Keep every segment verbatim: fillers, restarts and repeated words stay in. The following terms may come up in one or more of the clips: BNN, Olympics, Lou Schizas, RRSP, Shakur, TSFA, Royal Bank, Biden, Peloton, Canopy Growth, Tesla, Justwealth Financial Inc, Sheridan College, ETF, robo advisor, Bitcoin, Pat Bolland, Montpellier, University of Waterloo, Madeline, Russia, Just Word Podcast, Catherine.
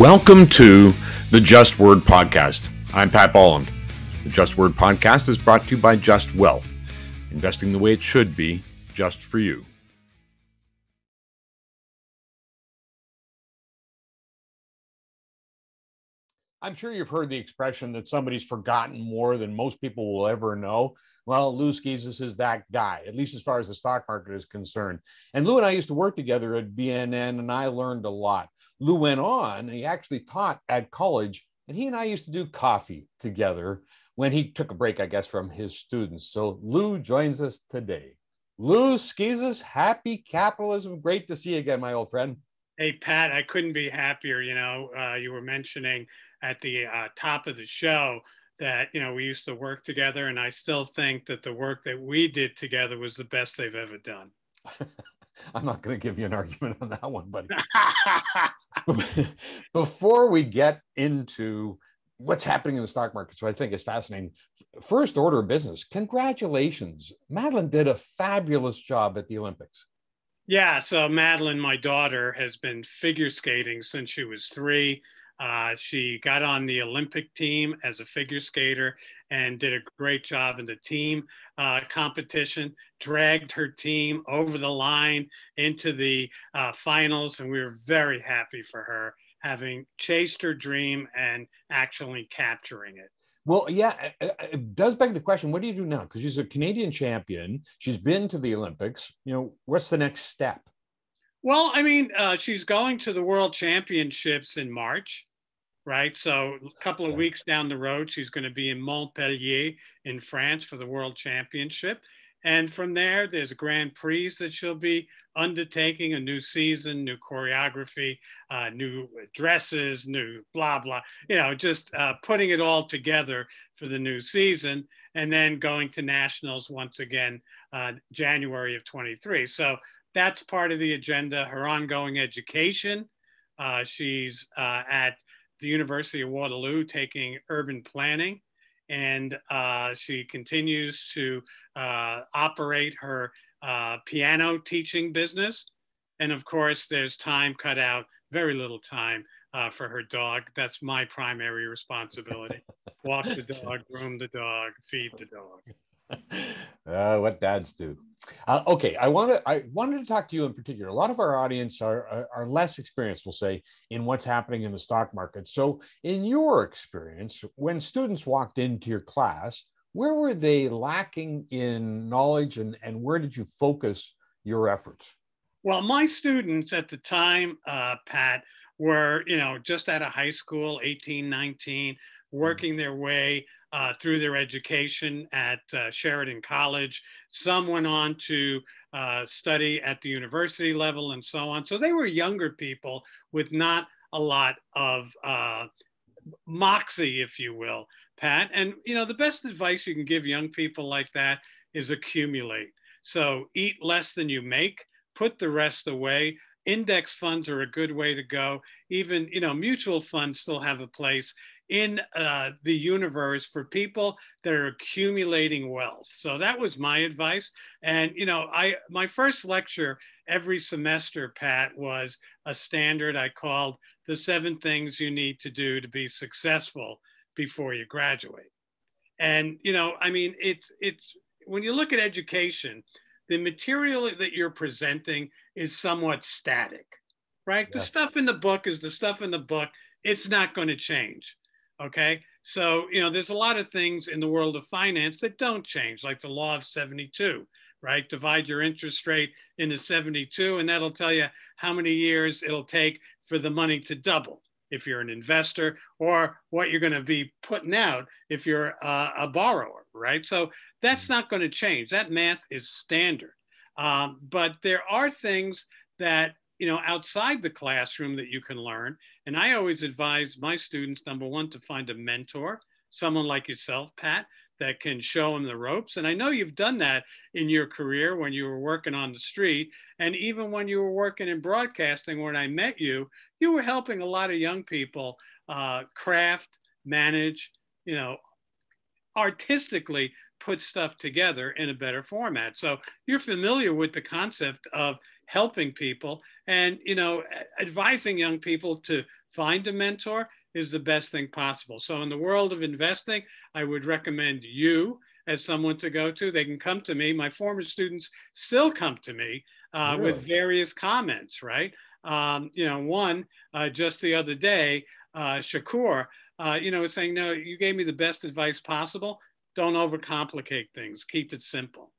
Welcome to the Just Word Podcast. I'm Pat Bolland. The Just Word Podcast is brought to you by Justwealth, investing the way it should be, just for you. I'm sure you've heard the expression that somebody's forgotten more than most people will ever know. Well, Lou Schizas is that guy, at least as far as the stock market is concerned. And Lou and I used to work together at B N N, and I learned a lot. Lou went on, and he actually taught at college, and he and I used to do coffee together when he took a break, I guess, from his students. So Lou joins us today. Lou Schizas, happy capitalism. Great to see you again, my old friend. Hey, Pat, I couldn't be happier. You know, uh, you were mentioning at the uh, top of the show that, you know, we used to work together, and I still think that the work that we did together was the best they've ever done. I'm not going to give you an argument on that one, buddy. Before we get into what's happening in the stock market, so I think it's fascinating. First order of business, congratulations. Madeline did a fabulous job at the Olympics. Yeah, so Madeline, my daughter, has been figure skating since she was three. Uh, she got on the Olympic team as a figure skater and did a great job in the team uh, competition, dragged her team over the line into the uh, finals, and we were very happy for her, having chased her dream and actually capturing it. Well, yeah, it does beg the question, what do you do now? Because she's a Canadian champion, she's been to the Olympics, you know, what's the next step? Well, I mean, uh, she's going to the World Championships in March. Right. So a couple of weeks down the road, she's going to be in Montpellier in France for the World Championship. And from there, there's a Grand Prix that she'll be undertaking, a new season, new choreography, uh, new dresses, new blah, blah, you know, just uh, putting it all together for the new season, and then going to nationals once again, uh, January of twenty-three. So that's part of the agenda, her ongoing education. Uh, she's uh, at the University of Waterloo taking urban planning, and uh, she continues to uh, operate her uh, piano teaching business. And of course, there's time cut out, very little time uh, for her dog. That's my primary responsibility. Walk the dog, groom the dog, feed the dog. Uh, what dads do. Uh, okay, I want to. I wanted to talk to you in particular. A lot of our audience are, are are less experienced, we'll say, in what's happening in the stock market. So, in your experience, when students walked into your class, where were they lacking in knowledge, and and where did you focus your efforts? Well, my students at the time, uh, Pat, were you know just out of high school, eighteen, nineteen, working their way Uh, through their education at uh, Sheridan College. Some went on to uh, study at the university level and so on. So they were younger people with not a lot of uh, moxie, if you will, Pat. And, you know, the best advice you can give young people like that is accumulate. So eat less than you make, put the rest away. Index funds are a good way to go. Even, you know, mutual funds still have a place in uh, the universe for people that are accumulating wealth. So that was my advice. And, you know, I my first lecture every semester, Pat, was a standard I called the seven things you need to do to be successful before you graduate. And, you know, I mean, it's it's when you look at education, the material that you're presenting is somewhat static, right? Yeah. The stuff in the book is the stuff in the book. It's not going to change. Okay, so, you know, there's a lot of things in the world of finance that don't change, like the law of seventy-two, right? Divide your interest rate into seventy-two, and that'll tell you how many years it'll take for the money to double if you're an investor, or what you're going to be putting out if you're uh, a borrower, right? So that's not going to change. That math is standard. Um, but there are things that, you know, outside the classroom that you can learn. And I always advise my students, number one, to find a mentor, someone like yourself, Pat, that can show them the ropes. And I know you've done that in your career when you were working on the street. And even when you were working in broadcasting, when I met you, you were helping a lot of young people uh, craft, manage, you know, artistically put stuff together in a better format. So you're familiar with the concept of helping people and, you know, advising young people to find a mentor is the best thing possible. So in the world of investing, I would recommend you as someone to go to. They can come to me. My former students still come to me uh, really? with various comments, right? Um, you know, one, uh, just the other day, uh, Shakur, uh, you know, was saying, no, you gave me the best advice possible. Don't overcomplicate things. Keep it simple.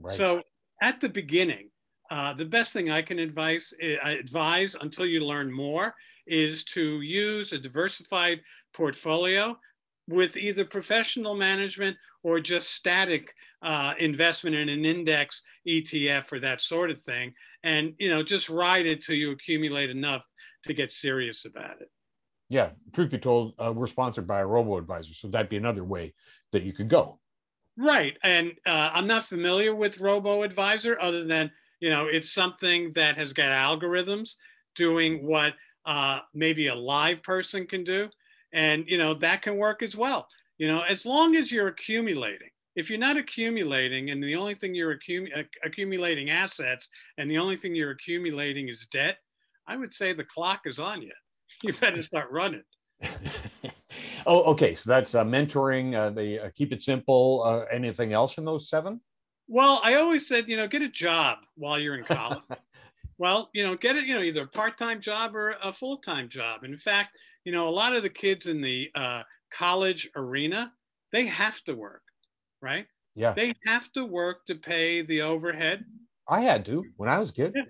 Right. So at the beginning, uh, the best thing I can advise, I advise until you learn more is to use a diversified portfolio with either professional management or just static uh, investment in an index, E T F, or that sort of thing. And, you know, just ride it till you accumulate enough to get serious about it. Yeah, truth be told, uh, we're sponsored by a robo-advisor, so that'd be another way that you could go. Right, and uh, I'm not familiar with robo-advisor other than, you know, it's something that has got algorithms doing what uh, maybe a live person can do. And, you know, that can work as well. You know, as long as you're accumulating. If you're not accumulating and the only thing you're accumu accumulating assets and the only thing you're accumulating is debt, I would say the clock is on you. You better start running. Oh, okay. So that's uh, mentoring, uh, the uh, keep it simple. Uh, anything else in those seven? Well, I always said, you know, get a job while you're in college. Well, you know, get it, you know, either a part-time job or a full-time job. And in fact, you know, a lot of the kids in the uh, college arena, they have to work, right? Yeah. They have to work to pay the overhead. I had to when I was a kid. Yeah.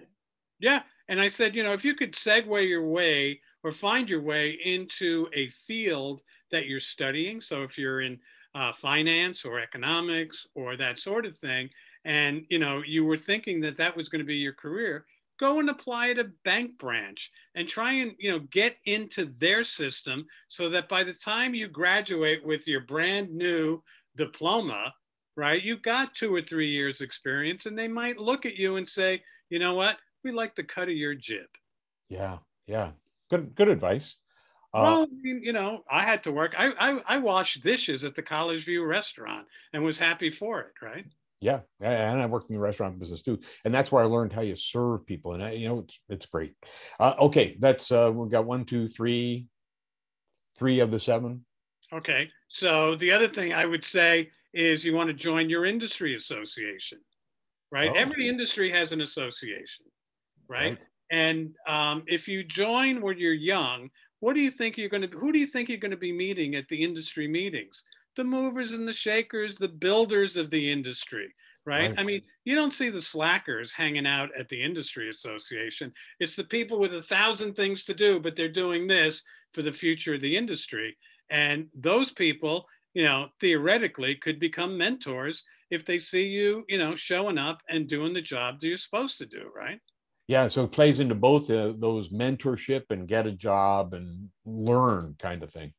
Yeah. And I said, you know, if you could segue your way or find your way into a field that you're studying. So if you're in uh, finance or economics or that sort of thing, and, you know, you were thinking that that was going to be your career, go and apply at a bank branch and try and, you know, get into their system so that by the time you graduate with your brand new diploma, right, you've got two or three years experience and they might look at you and say, you know what, we like the cut of your jib. Yeah, yeah. Good, good advice. Uh, well, you know, I had to work. I, I, I washed dishes at the College View restaurant and was happy for it, right? Yeah, and I worked in the restaurant business too, and that's where I learned how you serve people. And I, you know, it's, it's great. Uh, okay, that's uh, we've got one, two, three, three of the seven. Okay, so the other thing I would say is you want to join your industry association, right? Oh. Every industry has an association, right? Right. And um, if you join when you're young, what do you think you're going to, who do you think you're going to be meeting at the industry meetings? The movers and the shakers, the builders of the industry, right? Right. I mean, you don't see the slackers hanging out at the industry association. It's the people with a thousand things to do, but they're doing this for the future of the industry. And those people, you know, theoretically could become mentors if they see you, you know, showing up and doing the job that you're supposed to do, right? Yeah, so it plays into both uh, those mentorship and get a job and learn kind of thing.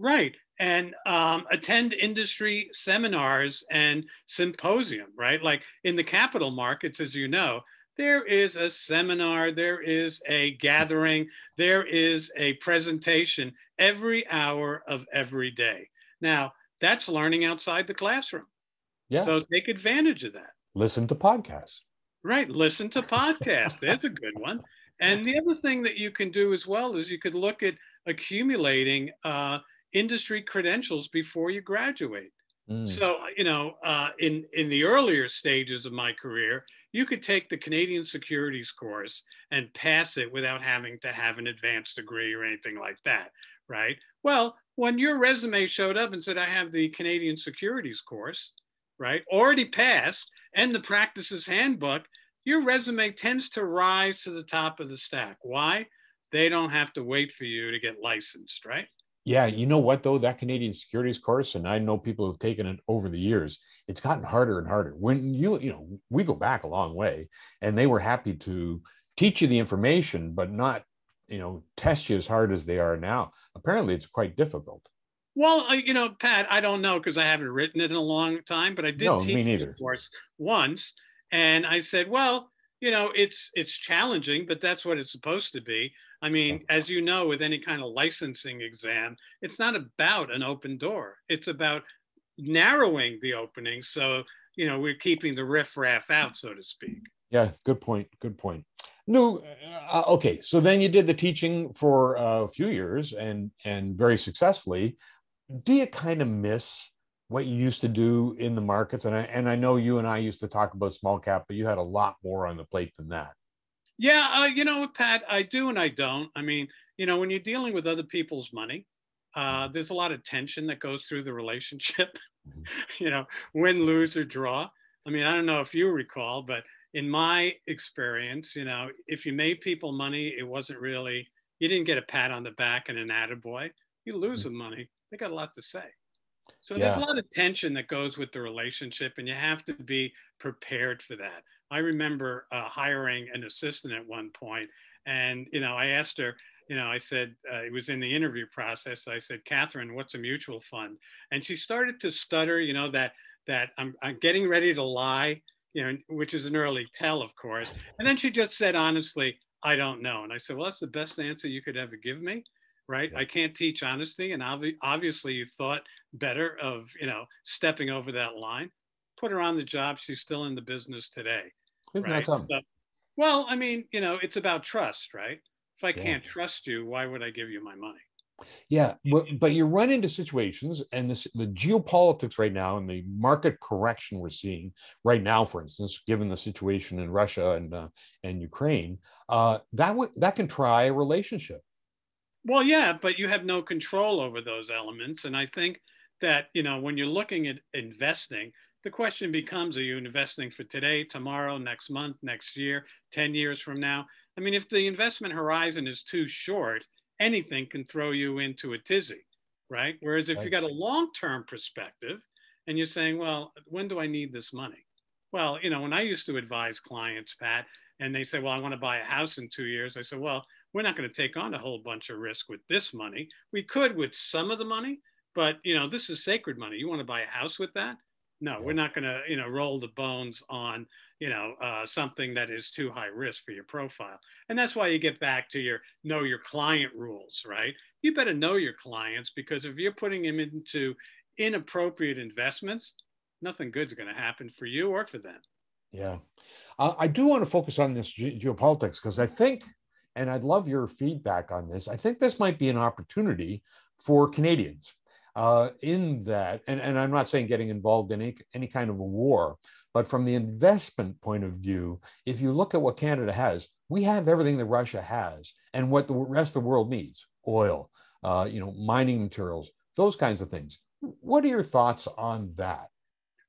Right, and um, attend industry seminars and symposium, right? Like in the capital markets, as you know, there is a seminar, there is a gathering, there is a presentation every hour of every day. Now, that's learning outside the classroom. Yeah. So take advantage of that. Listen to podcasts. Right. Listen to podcasts. That's a good one. And the other thing that you can do as well is you could look at accumulating uh, industry credentials before you graduate. Mm. So, you know, uh, in, in the earlier stages of my career, you could take the Canadian securities course and pass it without having to have an advanced degree or anything like that. Right. Well, when your resume showed up and said, I have the Canadian securities course, right, already passed, and the practices handbook, your resume tends to rise to the top of the stack. Why? They don't have to wait for you to get licensed, right? Yeah, you know what though, that Canadian securities course, and I know people who've taken it over the years, it's gotten harder and harder. When you, you know, we go back a long way, and they were happy to teach you the information, but not, you know, test you as hard as they are now. Apparently it's quite difficult. Well, you know, Pat, I don't know because I haven't written it in a long time, but I did no, teach the course once. And I said, well, you know, it's it's challenging, but that's what it's supposed to be. I mean, as you know, with any kind of licensing exam, it's not about an open door. It's about narrowing the opening. So, you know, we're keeping the riffraff out, so to speak. Yeah, good point. Good point. No, uh, okay. So then you did the teaching for a few years and and very successfully. Do you kind of miss what you used to do in the markets? And I, and I know you and I used to talk about small cap, but you had a lot more on the plate than that. Yeah, uh, you know, Pat, I do and I don't. I mean, you know, when you're dealing with other people's money, uh, there's a lot of tension that goes through the relationship, you know, win, lose, or draw. I mean, I don't know if you recall, but in my experience, you know, if you made people money, it wasn't really, you didn't get a pat on the back and an attaboy. You lose mm-hmm. them money, they got a lot to say. So yeah. There's a lot of tension that goes with the relationship, and you have to be prepared for that. I remember uh, hiring an assistant at one point, and, you know, I asked her, you know, I said, uh, it was in the interview process. I said, Catherine, what's a mutual fund? And she started to stutter, you know, that, that I'm, I'm getting ready to lie, you know, which is an early tell, of course. And then she just said, honestly, I don't know. And I said, well, that's the best answer you could ever give me, right? Yeah. I can't teach honesty. And obvi- obviously you thought better of, you know, stepping over that line. Put her on the job. She's still in the business today. Isn't right? So, well, I mean, you know, it's about trust, right? If I yeah. can't trust you, why would I give you my money? Yeah, but, but you run into situations, and this, the geopolitics right now and the market correction we're seeing right now, for instance, given the situation in Russia and uh, and Ukraine, uh, that w- that can try a relationship. Well, yeah, but you have no control over those elements. And I think that, you know, when you're looking at investing, the question becomes, are you investing for today, tomorrow, next month, next year, ten years from now? I mean, if the investment horizon is too short, anything can throw you into a tizzy, right? Whereas if right. you got a long-term perspective and you're saying, well, when do I need this money? Well, you know, when I used to advise clients, Pat, and they say, well, I want to buy a house in two years. I said, well, we're not going to take on a whole bunch of risk with this money. We could with some of the money, but, you know, this is sacred money. You want to buy a house with that? No, we're not going to, you know, roll the bones on, you know, uh, something that is too high risk for your profile. And that's why you get back to your know your client rules, right? You better know your clients, because if you're putting them into inappropriate investments, nothing good's going to happen for you or for them. Yeah. Uh, I do want to focus on this ge- geopolitics, because I think, and I'd love your feedback on this, I think this might be an opportunity for Canadians. Uh, in that, and, and I'm not saying getting involved in any, any kind of a war, but from the investment point of view, if you look at what Canada has, we have everything that Russia has and what the rest of the world needs, oil, uh, you know, mining materials, those kinds of things. What are your thoughts on that?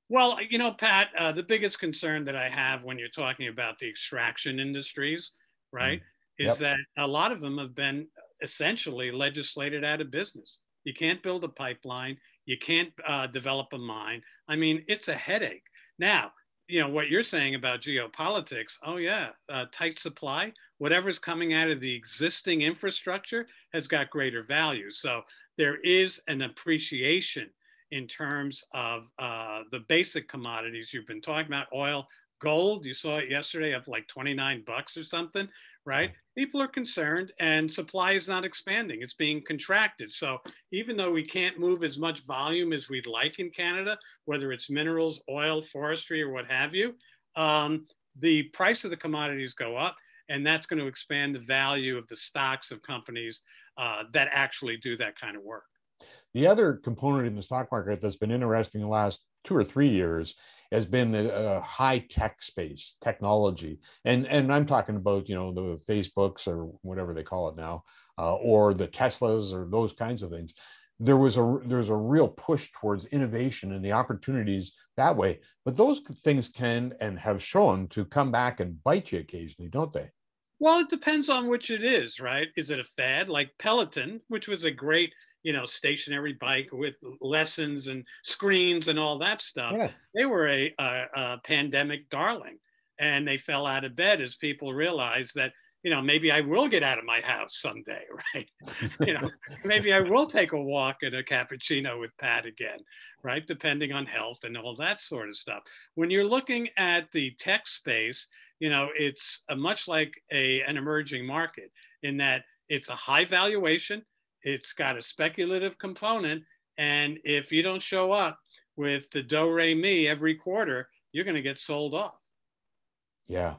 Well, you know, Pat, uh, the biggest concern that I have when you're talking about the extraction industries, right, mm-hmm. is yep. that a lot of them have been essentially legislated out of business. You can't build a pipeline. You can't uh, develop a mine. I mean, it's a headache. Now, you know, what you're saying about geopolitics, oh yeah, uh, tight supply, whatever's coming out of the existing infrastructure has got greater value. So there is an appreciation in terms of uh, the basic commodities you've been talking about, oil, gold. You saw it yesterday up like twenty-nine bucks or something, right? People are concerned, and supply is not expanding. It's being contracted. So even though we can't move as much volume as we'd like in Canada, whether it's minerals, oil, forestry, or what have you, um, the price of the commodities go up, and that's going to expand the value of the stocks of companies uh, that actually do that kind of work. The other component in the stock market that's been interesting in the last two or three years has been the uh, high tech space, technology. And, and I'm talking about, you know, the Facebooks or whatever they call it now, uh, or the Teslas or those kinds of things. There was a, there's a real push towards innovation and the opportunities that way. But those things can and have shown to come back and bite you occasionally, don't they? Well, it depends on which it is, right? Is it a fad like Peloton, which was a great, you know, stationary bike with lessons and screens and all that stuff. Yeah. They were a, a, a pandemic darling, and they fell out of bed as people realized that, you know, maybe I will get out of my house someday, right? You know, maybe I will take a walk and a cappuccino with Pat again, right? Depending on health and all that sort of stuff. When you're looking at the tech space, you know, it's a, much like a, an emerging market in that it's a high valuation. It's got a speculative component. And if you don't show up with the do-re-mi every quarter, you're going to get sold off. Yeah,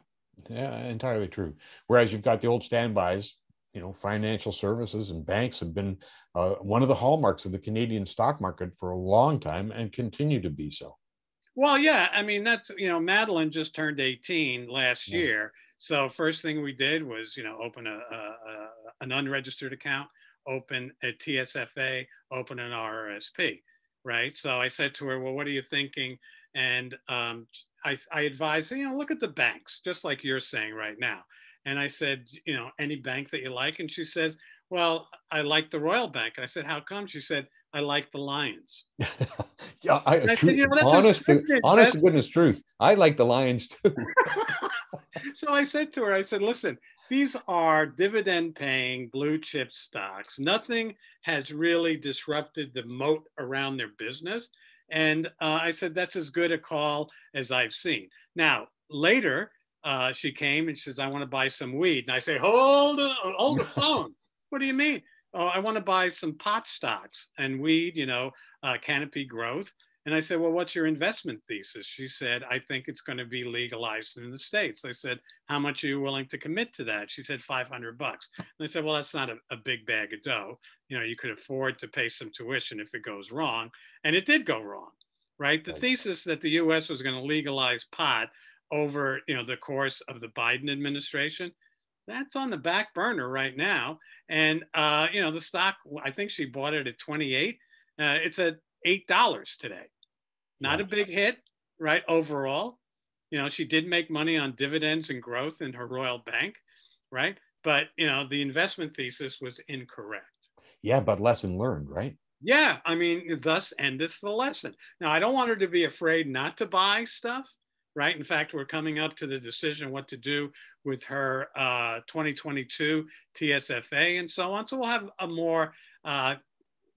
Yeah, entirely true. Whereas you've got the old standbys, you know, financial services and banks have been uh, one of the hallmarks of the Canadian stock market for a long time and continue to be so. Well, yeah, I mean, that's, you know, Madeline just turned eighteen last yeah. year. So first thing we did was, you know, open a, a, a an unregistered account, open a T S F A, open an R R S P, right? So I said to her, well, what are you thinking? And um, I, I advised, you know, look at the banks, just like you're saying right now. And I said, you know, any bank that you like. And she says, well, I like the Royal Bank. And I said, how come? She said, I like the Lions. yeah, I, I said, you know, that's honest, to, honest to goodness truth. I like the Lions too. So I said to her, I said, listen, these are dividend paying blue chip stocks. Nothing has really disrupted the moat around their business. And uh, I said, that's as good a call as I've seen. Now, later, uh, she came and she says, I want to buy some weed. And I say, hold, hold the phone. What do you mean? Oh, I want to buy some pot stocks and weed, you know, uh, Canopy Growth. And I said, well, what's your investment thesis? She said, I think it's going to be legalized in the States. I said, how much are you willing to commit to that? She said, five hundred bucks. And I said, well, that's not a, a big bag of dough. You know, you could afford to pay some tuition if it goes wrong. And it did go wrong, right? The thesis that the U S was going to legalize pot over, you know, the course of the Biden administration, that's on the back burner right now. And, uh, you know, the stock, I think she bought it at twenty-eight. Uh, it's at eight dollars today. Not a big hit, right? Overall, you know, she did make money on dividends and growth in her Royal Bank, right? But, you know, the investment thesis was incorrect. Yeah, but lesson learned, right? Yeah, I mean, thus endeth the lesson. Now, I don't want her to be afraid not to buy stuff, right? In fact, we're coming up to the decision what to do with her uh, twenty twenty-two T S F A and so on. So we'll have a more uh,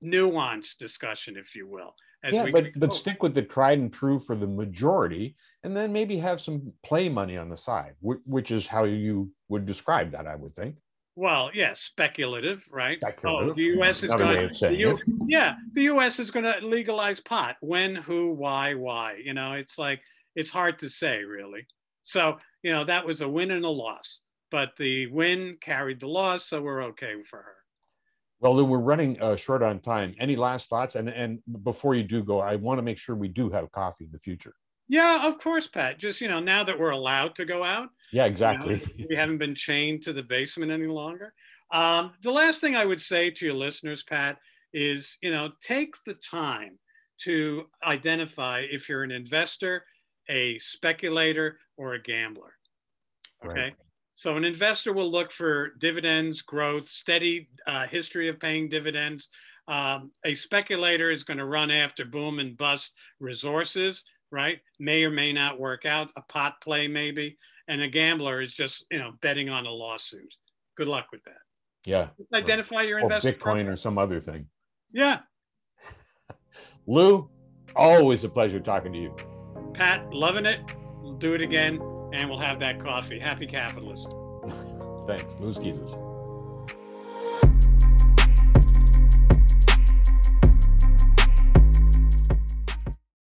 nuanced discussion, if you will. As yeah, but, but stick with the tried and true for the majority, and then maybe have some play money on the side, which, which is how you would describe that, I would think. Well, yeah, speculative, right? Speculative. Oh, the U S is going to, yeah, the U S is going to legalize pot. When, who, why, why? You know, it's like, it's hard to say, really. So, you know, that was a win and a loss, but the win carried the loss, so we're okay for her. Well, Lou, we're running uh, short on time. Any last thoughts? And and before you do go, I want to make sure we do have coffee in the future. Yeah, of course, Pat. Just, you know, now that we're allowed to go out. Yeah, exactly. You know, we haven't been chained to the basement any longer. Um, the last thing I would say to your listeners, Pat, is, you know, take the time to identify if you're an investor, a speculator, or a gambler. Okay. Right. So an investor will look for dividends, growth, steady uh, history of paying dividends. Um, a speculator is going to run after boom and bust resources, right? May or may not work out, a pot play maybe. And a gambler is just, you know, betting on a lawsuit. Good luck with that. Yeah. Just identify or, your investor. Or Bitcoin program. Or some other thing. Yeah. Lou, always a pleasure talking to you. Pat, loving it. We'll do it again. And we'll have that coffee. Happy capitalism. Thanks. Lou Schizas.